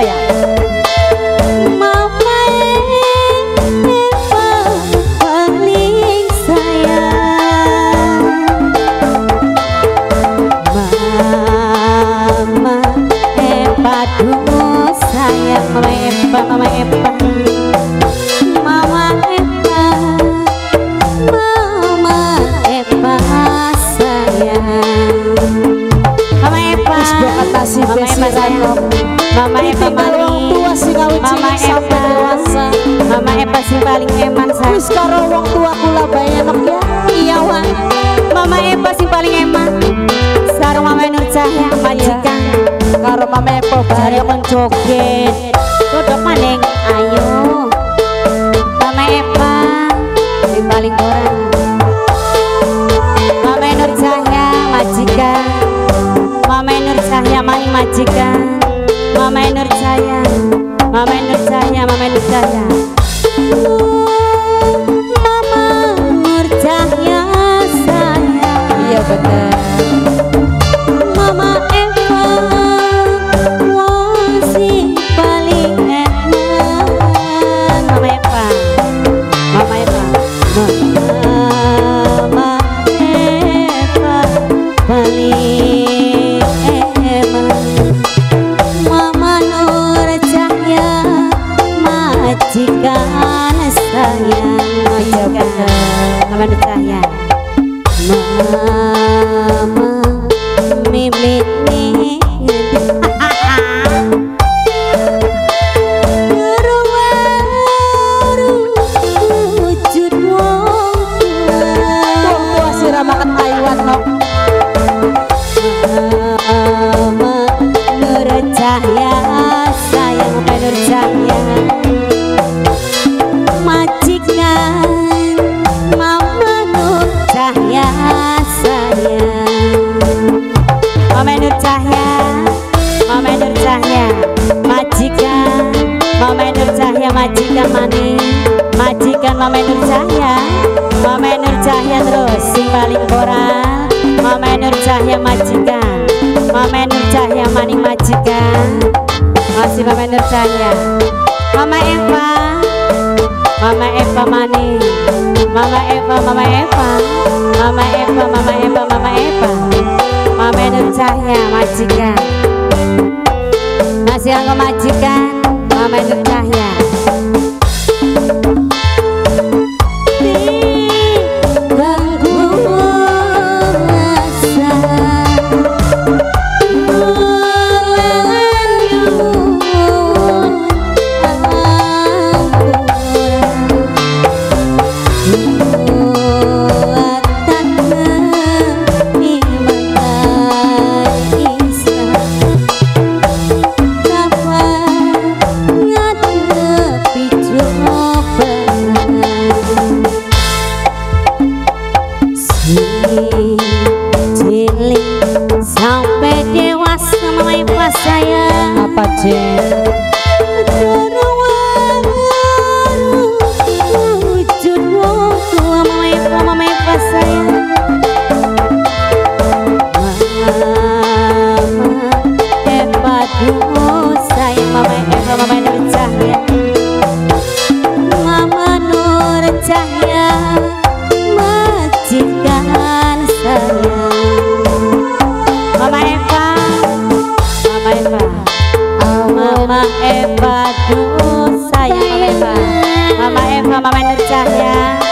apa ya? Mama Epa paling tua sing awit sampe dewasa. Mama Epa sing paling eman saya. Wis karo wong tua kula bae enak ya. Iya wae. Mama Epa sing paling eman. Sareng Mama Nur Cahya majikan karo Mama Epa bare kon joget. Kodho maning ayo. Mama Epa sing paling ora. Mama Nur Cahya majikan. Mama Nur Cahya maning majikan. Mama Nur Cahya, Mama Nur Cahya, Mama Nur Cahya. Mama Nur Cahya saya. Iya benar. Mama Epa wong sing paling enak. Mama Epa, Mama Epa, Mama Epa paling enak. Majikan sayang, majikan Mama Nur Cahya. Mama mimit nih wujud wong tua siramaken ayuan nok. Mama Nur Cahya sayang, Mama Nur Cahya. Mama Nur Cahya majikan maning, majikan Mama Nur Cahya, Mama Nur Cahya terus sing paling koral. Mama Nur Cahya majikan, Mama Nur Cahya maning majikan, masih Mama Nur Cahya. Mama Epa maning, Mama Epa, Mama Epa, Mama Epa, Mama Epa, Mama Epa, Mama Nur Cahya majikan, masih aku majikan. Mama Nur Cahya. Mama Epa, Mama Nur Cahya,